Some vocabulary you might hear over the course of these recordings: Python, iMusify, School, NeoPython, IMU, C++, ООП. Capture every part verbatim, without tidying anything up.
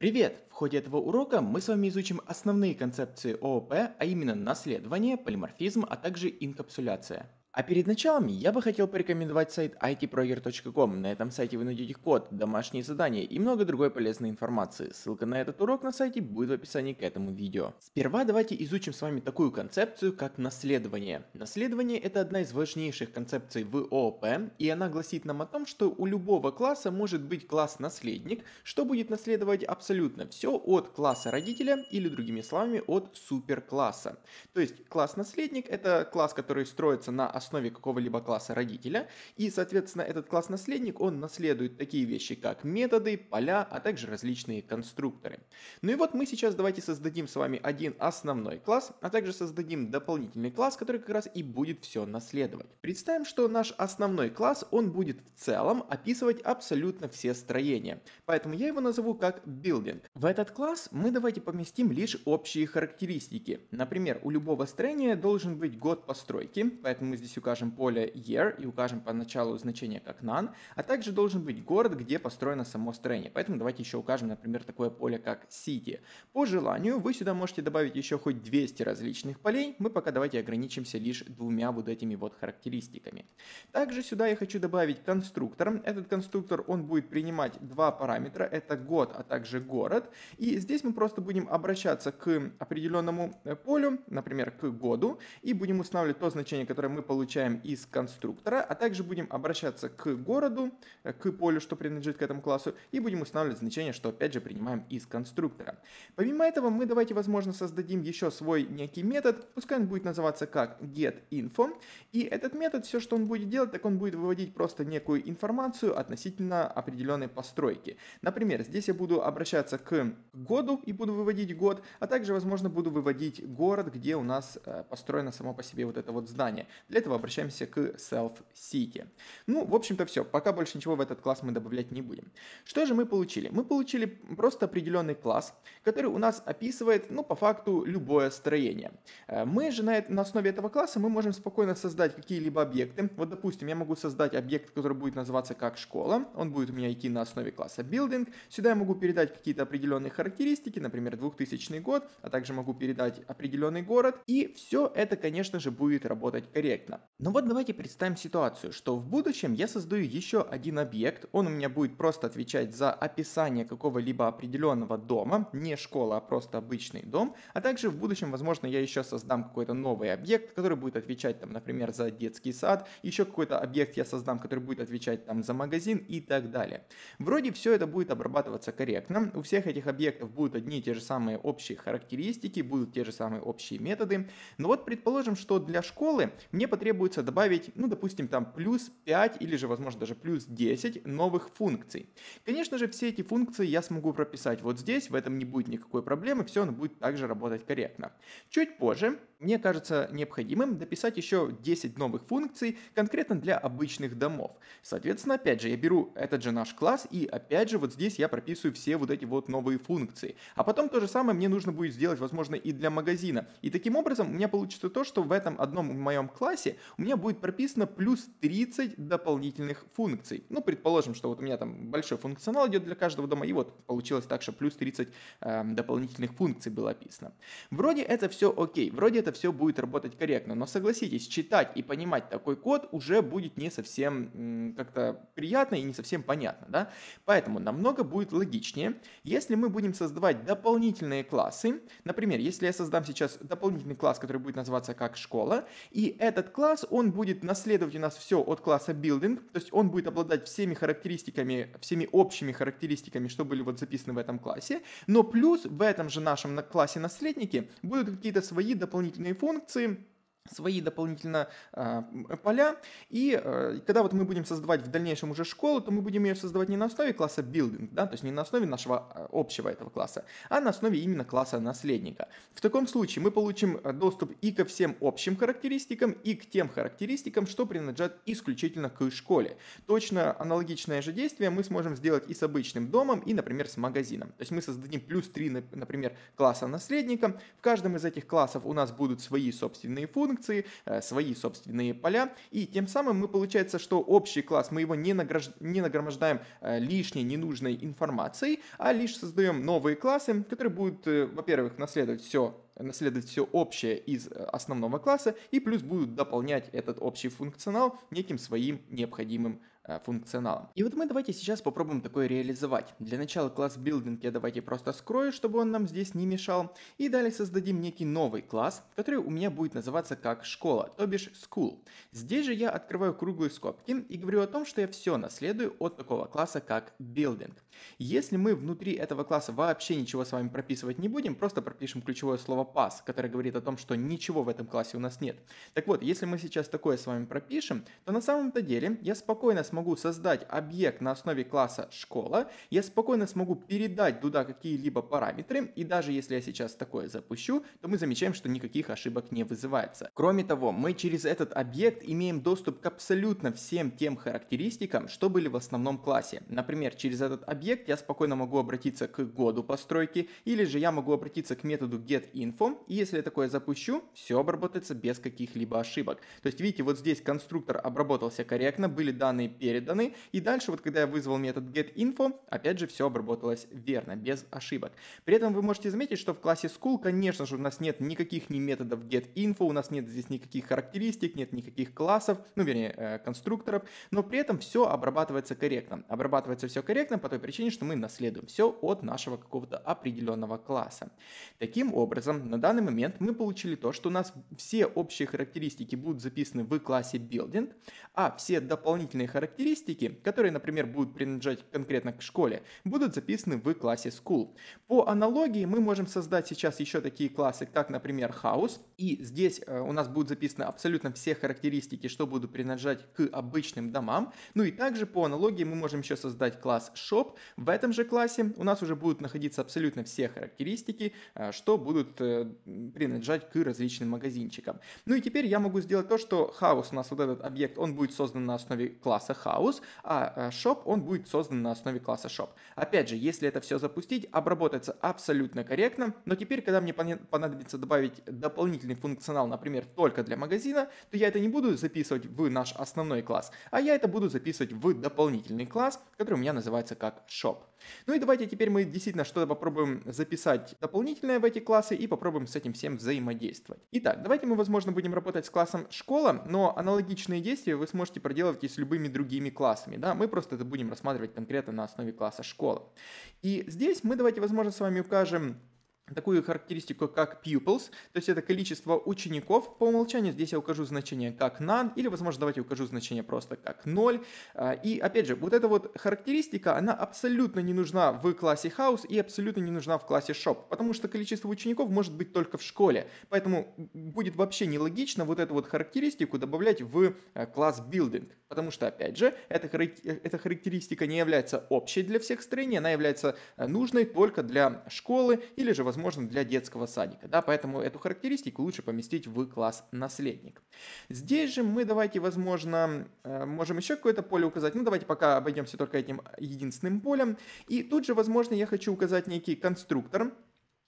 Привет! В ходе этого урока мы с вами изучим основные концепции ООП, а именно наследование, полиморфизм, а также инкапсуляция. А перед началом я бы хотел порекомендовать сайт ай ти прогер точка ком. На этом сайте вы найдете код, домашние задания и много другой полезной информации. Ссылка на этот урок на сайте будет в описании к этому видео. Сперва давайте изучим с вами такую концепцию, как наследование. Наследование — это одна из важнейших концепций в ООП, и она гласит нам о том, что у любого класса может быть класс-наследник, что будет наследовать абсолютно все от класса родителя, или другими словами, от суперкласса. То есть класс-наследник — это класс, который строится на основе основе какого-либо класса родителя, и, соответственно, этот класс-наследник, он наследует такие вещи, как методы, поля, а также различные конструкторы. Ну и вот мы сейчас давайте создадим с вами один основной класс, а также создадим дополнительный класс, который как раз и будет все наследовать. Представим, что наш основной класс, он будет в целом описывать абсолютно все строения, поэтому я его назову как building. В этот класс мы давайте поместим лишь общие характеристики. Например, у любого строения должен быть год постройки, поэтому мы здесь укажем поле year и укажем по началу значение как none, а также должен быть город, где построено само строение. Поэтому давайте еще укажем, например, такое поле как city. По желанию вы сюда можете добавить еще хоть двести различных полей, мы пока давайте ограничимся лишь двумя вот этими вот характеристиками. Также сюда я хочу добавить конструктор. Этот конструктор, он будет принимать два параметра, это год, а также город. И здесь мы просто будем обращаться к определенному полю, например, к году, и будем устанавливать то значение, которое мы получаем из конструктора, а также будем обращаться к городу, к полю, что принадлежит к этому классу, и будем устанавливать значение, что опять же принимаем из конструктора. Помимо этого, мы давайте, возможно, создадим еще свой некий метод, пускай он будет называться как getInfo, и этот метод, все, что он будет делать, так он будет выводить просто некую информацию относительно определенной постройки. Например, здесь я буду обращаться к году и буду выводить год, а также, возможно, буду выводить город, где у нас построено само по себе вот это вот здание. Для этого обращаемся к self-city. Ну, в общем-то, все. Пока больше ничего в этот класс мы добавлять не будем. Что же мы получили? Мы получили просто определенный класс, который у нас описывает, ну, по факту, любое строение. Мы же на, на основе этого класса мы можем спокойно создать какие-либо объекты. Вот, допустим, я могу создать объект, который будет называться как школа. Он будет у меня идти на основе класса building. Сюда я могу передать какие-то определенные характеристики, например, двухтысячный год, а также могу передать определенный город. И все это, конечно же, будет работать корректно. Но вот давайте представим ситуацию, что в будущем я создаю еще один объект, он у меня будет просто отвечать за описание какого-либо определенного дома, не школа, а просто обычный дом, а также в будущем, возможно, я еще создам какой-то новый объект, который будет отвечать, там, например, за детский сад, еще какой-то объект я создам, который будет отвечать там за магазин и так далее. Вроде все это будет обрабатываться корректно, у всех этих объектов будут одни и те же самые общие характеристики, будут те же самые общие методы, но вот предположим, что для школы мне потребуется добавить, ну, допустим, там плюс пять или же, возможно, даже плюс десять новых функций. Конечно же, все эти функции я смогу прописать вот здесь, в этом не будет никакой проблемы, все оно будет также работать корректно. Чуть позже мне кажется необходимым дописать еще десять новых функций конкретно для обычных домов. Соответственно, опять же, я беру этот же наш класс и опять же вот здесь я прописываю все вот эти вот новые функции. А потом то же самое мне нужно будет сделать, возможно, и для магазина. И таким образом у меня получится то, что в этом одном моем классе у меня будет прописано плюс тридцать дополнительных функций. Ну, предположим, что вот у меня там большой функционал идет для каждого дома, и вот получилось так, что плюс тридцать э, дополнительных функций было описано. Вроде это все окей, вроде это все будет работать корректно, но согласитесь, читать и понимать такой код уже будет не совсем как-то приятно и не совсем понятно, да? Поэтому намного будет логичнее, если мы будем создавать дополнительные классы. Например, если я создам сейчас дополнительный класс, который будет называться как школа, и этот класс, он будет наследовать у нас все от класса building, то есть он будет обладать всеми характеристиками, всеми общими характеристиками, что были вот записаны в этом классе, но плюс в этом же нашем классе наследники будут какие-то свои дополнительные функции, свои дополнительно э, поля, и э, когда вот мы будем создавать в дальнейшем уже школу, то мы будем ее создавать не на основе класса building, да, то есть не на основе нашего общего этого класса, а на основе именно класса наследника. В таком случае мы получим доступ и ко всем общим характеристикам, и к тем характеристикам, что принадлежат исключительно к школе. Точно аналогичное же действие мы сможем сделать и с обычным домом, и, например, с магазином. То есть мы создадим плюс три, например, класса наследника, в каждом из этих классов у нас будут свои собственные функции, функции, свои собственные поля. И тем самым мы, получается, что общий класс, мы его не нагромождаем лишней, ненужной информацией, а лишь создаем новые классы, которые будут, во-первых, наследовать все наследовать все общее из основного класса и плюс будут дополнять этот общий функционал неким своим необходимым функционалом. И вот мы давайте сейчас попробуем такое реализовать. Для начала класс Building я давайте просто скрою, чтобы он нам здесь не мешал. И далее создадим некий новый класс, который у меня будет называться как школа, то бишь School. Здесь же я открываю круглые скобки и говорю о том, что я все наследую от такого класса как Building. Если мы внутри этого класса вообще ничего с вами прописывать не будем, просто пропишем ключевое слово pass, которое говорит о том, что ничего в этом классе у нас нет. Так вот, если мы сейчас такое с вами пропишем, то на самом-то деле я спокойно смогу Смогу создать объект на основе класса школа, я спокойно смогу передать туда какие-либо параметры, и даже если я сейчас такое запущу, то мы замечаем, что никаких ошибок не вызывается. Кроме того, мы через этот объект имеем доступ к абсолютно всем тем характеристикам, что были в основном классе. Например, через этот объект я спокойно могу обратиться к году постройки, или же я могу обратиться к методу getInfo, и если я такое запущу, все обработается без каких-либо ошибок. То есть, видите, вот здесь конструктор обработался корректно, были данные перед переданы, и дальше вот когда я вызвал метод getInfo, опять же все обработалось верно, без ошибок. При этом вы можете заметить, что в классе School, конечно же, у нас нет никаких ни методов getInfo, у нас нет здесь никаких характеристик, нет никаких классов, ну вернее конструкторов, но при этом все обрабатывается корректно. Обрабатывается все корректно по той причине, что мы наследуем все от нашего какого-то определенного класса. Таким образом, на данный момент мы получили то, что у нас все общие характеристики будут записаны в классе Building, а все дополнительные характеристики Характеристики, которые, например, будут принадлежать конкретно к школе, будут записаны в классе School. По аналогии мы можем создать сейчас еще такие классы, как, например, House. И здесь э, у нас будут записаны абсолютно все характеристики, что будут принадлежать к обычным домам. Ну и также по аналогии мы можем еще создать класс Shop. В этом же классе у нас уже будут находиться абсолютно все характеристики, э, что будут э, принадлежать к различным магазинчикам. Ну и теперь я могу сделать то, что House у нас вот этот объект, он будет создан на основе класса House. House, а Shop, он будет создан на основе класса Shop. Опять же, если это все запустить, обработается абсолютно корректно, но теперь, когда мне понадобится добавить дополнительный функционал, например, только для магазина, то я это не буду записывать в наш основной класс, а я это буду записывать в дополнительный класс, который у меня называется как Shop. Ну и давайте теперь мы действительно что-то попробуем записать дополнительное в эти классы и попробуем с этим всем взаимодействовать. Итак, давайте мы, возможно, будем работать с классом Школа, но аналогичные действия вы сможете проделать и с любыми другими классами, да, мы просто это будем рассматривать конкретно на основе класса Школа. И здесь мы давайте, возможно, с вами укажем такую характеристику как pupils, то есть это количество учеников. По умолчанию здесь я укажу значение как none, или, возможно, давайте укажу значение просто как ноль. И, опять же, вот эта вот характеристика, она абсолютно не нужна в классе House и абсолютно не нужна в классе Shop, потому что количество учеников может быть только в школе. Поэтому будет вообще нелогично вот эту вот характеристику добавлять в класс Building, потому что, опять же, эта, хар эта характеристика не является общей для всех строений, она является нужной только для школы или же, возможно, возможно, для детского садика, да, поэтому эту характеристику лучше поместить в класс наследник. Здесь же мы давайте, возможно, можем еще какое-то поле указать, ну давайте пока обойдемся только этим единственным полем, и тут же, возможно, я хочу указать некий конструктор.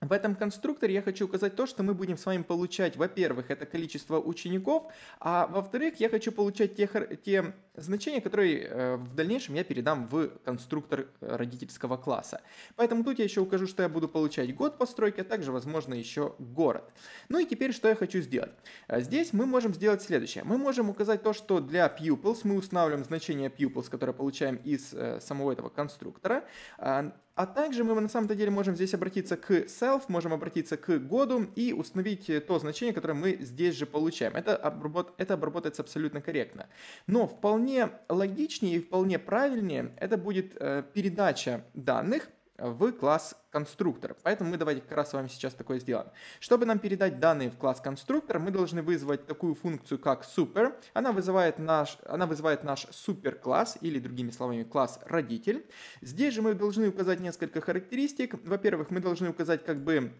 В этом конструкторе я хочу указать то, что мы будем с вами получать, во-первых, это количество учеников, а во-вторых, я хочу получать те, те значения, которые э, в дальнейшем я передам в конструктор родительского класса. Поэтому тут я еще укажу, что я буду получать год постройки, а также, возможно, еще город. Ну и теперь, что я хочу сделать? Здесь мы можем сделать следующее. Мы можем указать то, что для pupils мы устанавливаем значение pupils, которое получаем из э, самого этого конструктора. Э, А также мы на самом-то деле можем здесь обратиться к self, можем обратиться к году и установить то значение, которое мы здесь же получаем. Это, обработ... это обработается абсолютно корректно. Но вполне логичнее и вполне правильнее это будет э, передача данных в класс конструктор. Поэтому мы давайте как раз с вами сейчас такое сделаем. Чтобы нам передать данные в класс конструктор, мы должны вызвать такую функцию как super. Она вызывает наш, она вызывает наш супер класс, или другими словами класс родитель. Здесь же мы должны указать несколько характеристик. Во-первых, мы должны указать как бы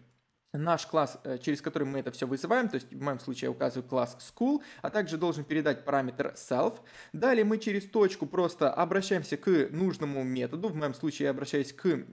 наш класс, через который мы это все вызываем, то есть в моем случае я указываю класс School, а также должен передать параметр self. Далее мы через точку просто обращаемся к нужному методу, в моем случае я обращаюсь к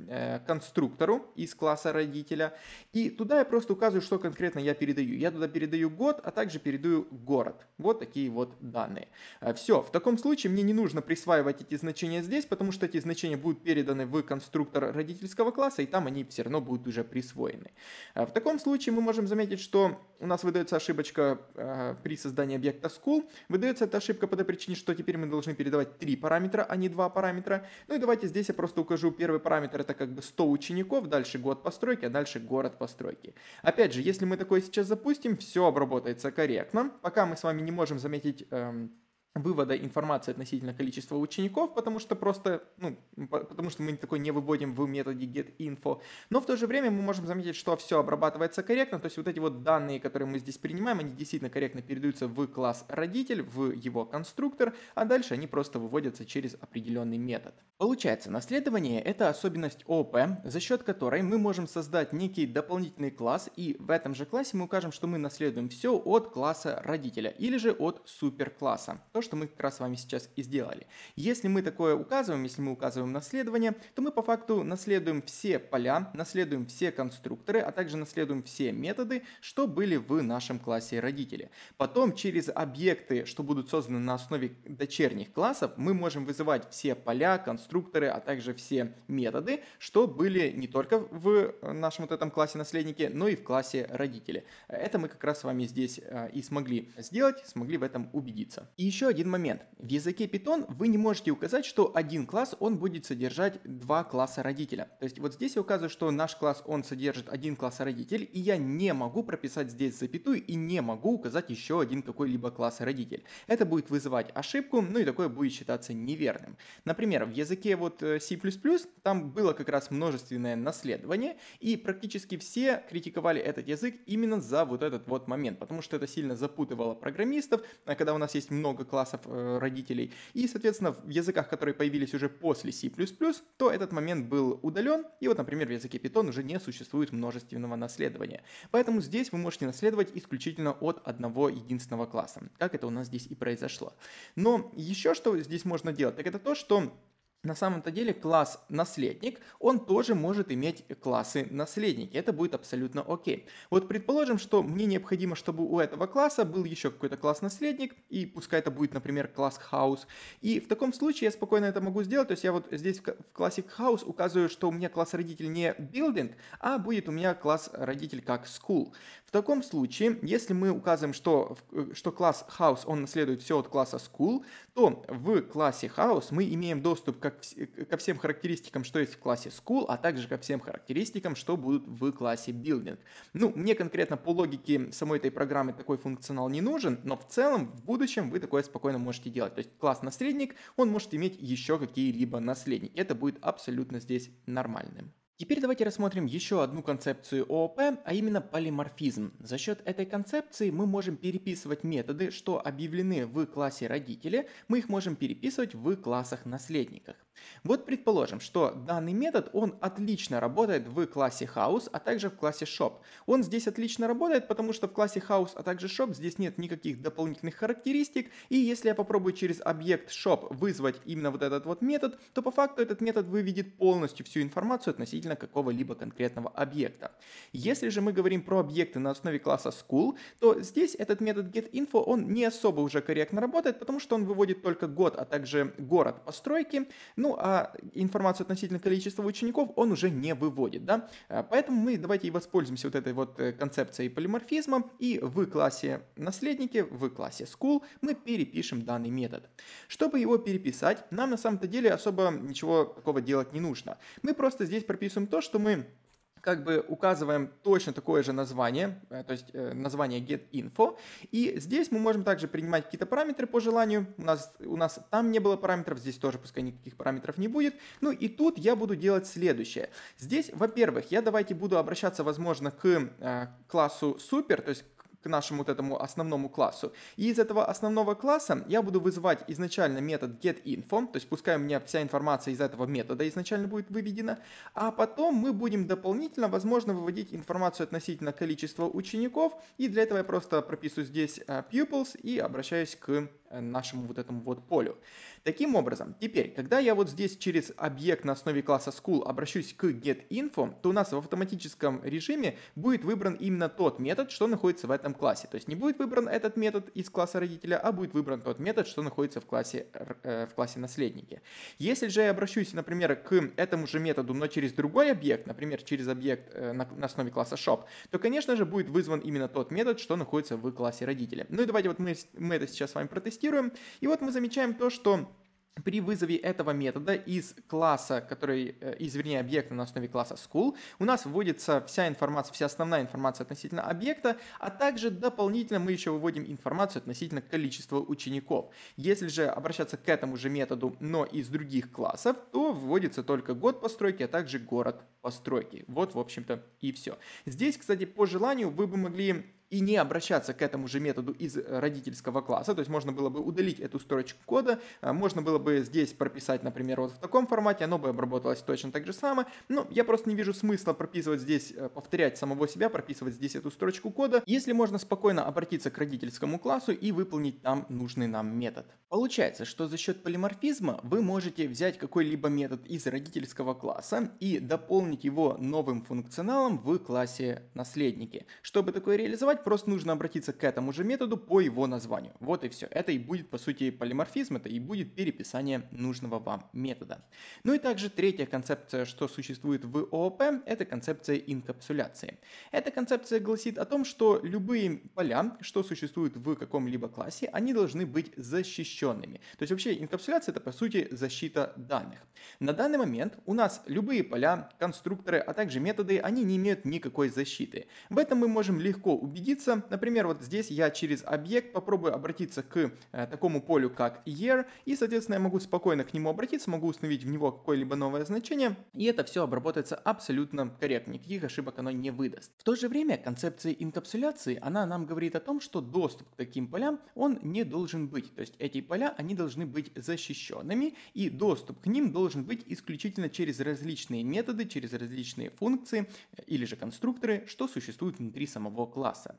конструктору из класса родителя, и туда я просто указываю, что конкретно я передаю. Я туда передаю год, а также передаю город. Вот такие вот данные. Все, в таком случае мне не нужно присваивать эти значения здесь, потому что эти значения будут переданы в конструктор родительского класса, и там они все равно будут уже присвоены. В таком случае мы можем заметить, что у нас выдается ошибочка э, при создании объекта School. Выдается эта ошибка по той причине, что теперь мы должны передавать три параметра, а не два параметра. Ну и давайте здесь я просто укажу первый параметр, это как бы сто учеников, дальше год постройки, а дальше город постройки. Опять же, если мы такое сейчас запустим, все обработается корректно. Пока мы с вами не можем заметить... Э, вывода информации относительно количества учеников, потому что просто, ну, потому что мы такой не выводим в методе getInfo. Но в то же время мы можем заметить, что все обрабатывается корректно, то есть вот эти вот данные, которые мы здесь принимаем, они действительно корректно передаются в класс родитель, в его конструктор, а дальше они просто выводятся через определенный метод. Получается, наследование — это особенность ООП, за счет которой мы можем создать некий дополнительный класс, и в этом же классе мы укажем, что мы наследуем все от класса родителя или же от суперкласса. Что мы как раз с вами сейчас и сделали. Если мы такое указываем, если мы указываем наследование, то мы по факту наследуем все поля, наследуем все конструкторы, а также наследуем все методы, что были в нашем классе родители. Потом через объекты, что будут созданы на основе дочерних классов, мы можем вызывать все поля, конструкторы, а также все методы, что были не только в нашем вот этом классе наследники, но и в классе родители. Это мы как раз с вами здесь и смогли сделать, смогли в этом убедиться. И еще один момент. В языке Python вы не можете указать, что один класс, он будет содержать два класса родителя. То есть вот здесь я указываю, что наш класс, он содержит один класс родитель, и я не могу прописать здесь запятую и не могу указать еще один какой-либо класс родитель. Это будет вызывать ошибку, ну и такое будет считаться неверным. Например, в языке вот C++ там было как раз множественное наследование, и практически все критиковали этот язык именно за вот этот вот момент, потому что это сильно запутывало программистов, когда у нас есть много классов, классов родителей. И, соответственно, в языках, которые появились уже после C++, то этот момент был удален. И вот, например, в языке Python уже не существует множественного наследования. Поэтому здесь вы можете наследовать исключительно от одного единственного класса, как это у нас здесь и произошло. Но еще что здесь можно делать, так это то, что... На самом-то деле класс наследник, он тоже может иметь классы наследники. Это будет абсолютно окей. Вот предположим, что мне необходимо, чтобы у этого класса был еще какой-то класс наследник, и пускай это будет, например, класс house. И в таком случае я спокойно это могу сделать. То есть я вот здесь в классе house указываю, что у меня класс родитель не building, а будет у меня класс родитель как school. В таком случае, если мы указываем, что, что класс house, он наследует все от класса school, то в классе house мы имеем доступ как ко всем характеристикам, что есть в классе School, а также ко всем характеристикам, что будут в классе Building. Ну, мне конкретно по логике самой этой программы такой функционал не нужен, но в целом в будущем вы такое спокойно можете делать. То есть класс наследник, он может иметь еще какие-либо наследники. Это будет абсолютно здесь нормальным. Теперь давайте рассмотрим еще одну концепцию ООП, а именно полиморфизм. За счет этой концепции мы можем переписывать методы, что объявлены в классе родители, мы их можем переписывать в классах-наследниках. Вот предположим, что данный метод, он отлично работает в классе house, а также в классе shop. Он здесь отлично работает, потому что в классе house, а также shop здесь нет никаких дополнительных характеристик, и если я попробую через объект shop вызвать именно вот этот вот метод, то по факту этот метод выведет полностью всю информацию относительно какого-либо конкретного объекта. Если же мы говорим про объекты на основе класса School, то здесь этот метод getInfo, он не особо уже корректно работает, потому что он выводит только год, а также город постройки, ну а информацию относительно количества учеников он уже не выводит, да? Поэтому мы давайте и воспользуемся вот этой вот концепцией полиморфизма, и в классе наследники, в классе School мы перепишем данный метод. Чтобы его переписать, нам на самом-то деле особо ничего такого делать не нужно. Мы просто здесь прописываем то, что мы как бы указываем точно такое же название, то есть название getInfo, и здесь мы можем также принимать какие-то параметры по желанию, у нас, у нас там не было параметров, здесь тоже пускай никаких параметров не будет, ну и тут я буду делать следующее. Здесь, во-первых, я давайте буду обращаться, возможно, к классу super, то есть к нашему вот этому основному классу. И из этого основного класса я буду вызывать изначально метод getInfo, то есть пускай у меня вся информация из этого метода изначально будет выведена, а потом мы будем дополнительно, возможно, выводить информацию относительно количества учеников, и для этого я просто прописываю здесь pupils и обращаюсь к нашему вот этому вот полю. Таким образом, теперь, когда я вот здесь через объект на основе класса School обращусь к getInfo, то у нас в автоматическом режиме будет выбран именно тот метод, что находится в этом классе. То есть не будет выбран этот метод из класса родителя, а будет выбран тот метод, что находится в классе, э, в классе наследники. Если же я обращусь, например, к этому же методу, но через другой объект, например, через объект э, на, на основе класса Shop, то, конечно же, будет вызван именно тот метод, что находится в классе родителя. Ну и давайте вот мы, мы это сейчас с вами протестируем. И вот мы замечаем то, что при вызове этого метода из класса, который, из, вернее, объекта на основе класса School, у нас вводится вся информация, вся основная информация относительно объекта, а также дополнительно мы еще выводим информацию относительно количества учеников. Если же обращаться к этому же методу, но из других классов, то вводится только год постройки, а также город постройки. Вот, в общем-то, и все. Здесь, кстати, по желанию вы бы могли и не обращаться к этому же методу из родительского класса, то есть можно было бы удалить эту строчку кода, можно было бы здесь прописать, например, вот в таком формате, оно бы обработалось точно так же само, но я просто не вижу смысла прописывать здесь, повторять самого себя, прописывать здесь эту строчку кода, если можно спокойно обратиться к родительскому классу и выполнить там нужный нам метод. Получается, что за счет полиморфизма вы можете взять какой-либо метод из родительского класса и дополнить его новым функционалом в классе наследники. Чтобы такое реализовать, просто нужно обратиться к этому же методу по его названию. Вот и все. Это и будет, по сути, полиморфизм, это и будет переписание нужного вам метода. Ну и также третья концепция, что существует в ООП, это концепция инкапсуляции. Эта концепция гласит о том, что любые поля, что существуют в каком-либо классе, они должны быть защищенными. То есть вообще инкапсуляция — это, по сути, защита данных. На данный момент у нас любые поля, конструкторы, а также методы, они не имеют никакой защиты. В этом мы можем легко убедиться. Например, вот здесь я через объект попробую обратиться к э, такому полю, как year, и, соответственно, я могу спокойно к нему обратиться, могу установить в него какое-либо новое значение, и это все обработается абсолютно корректно, никаких ошибок оно не выдаст. В то же время концепция инкапсуляции, она нам говорит о том, что доступ к таким полям, он не должен быть, то есть эти поля, они должны быть защищенными, и доступ к ним должен быть исключительно через различные методы, через различные функции или же конструкторы, что существует внутри самого класса.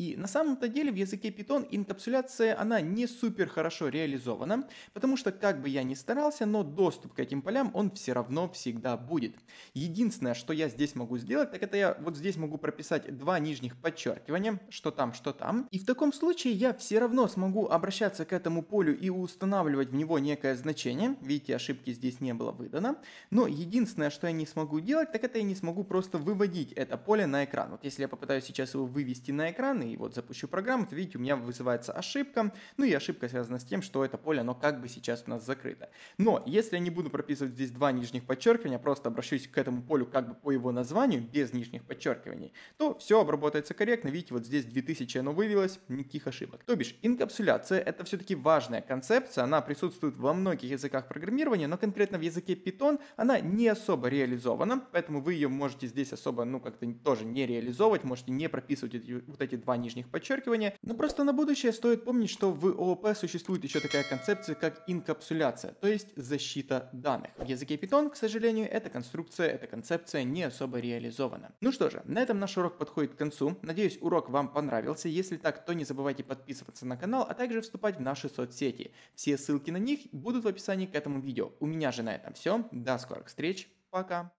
И на самом-то деле в языке Python инкапсуляция, она не супер хорошо реализована, потому что как бы я ни старался, но доступ к этим полям, он все равно всегда будет. Единственное, что я здесь могу сделать, так это я вот здесь могу прописать два нижних подчеркивания, что там, что там. И в таком случае я все равно смогу обращаться к этому полю и устанавливать в него некое значение. Видите, ошибки здесь не было выдано. Но единственное, что я не смогу делать, так это я не смогу просто выводить это поле на экран. Вот если я попытаюсь сейчас его вывести на экран и вот запущу программу, то видите, у меня вызывается ошибка, ну и ошибка связана с тем, что это поле, оно как бы сейчас у нас закрыто. Но если я не буду прописывать здесь два нижних подчеркивания, просто обращусь к этому полю как бы по его названию, без нижних подчеркиваний, то все обработается корректно, видите, вот здесь две тысячи оно вывелось, никаких ошибок. То бишь, инкапсуляция — это все-таки важная концепция, она присутствует во многих языках программирования, но конкретно в языке Python она не особо реализована, поэтому вы ее можете здесь особо, ну, как-то тоже не реализовывать, можете не прописывать эти вот эти два нижних подчеркивания. Но просто на будущее стоит помнить, что в ООП существует еще такая концепция, как инкапсуляция, то есть защита данных. В языке Python, к сожалению, эта конструкция, эта концепция не особо реализована. Ну что же, на этом наш урок подходит к концу. Надеюсь, урок вам понравился. Если так, то не забывайте подписываться на канал, а также вступать в наши соцсети. Все ссылки на них будут в описании к этому видео. У меня же на этом все. До скорых встреч. Пока.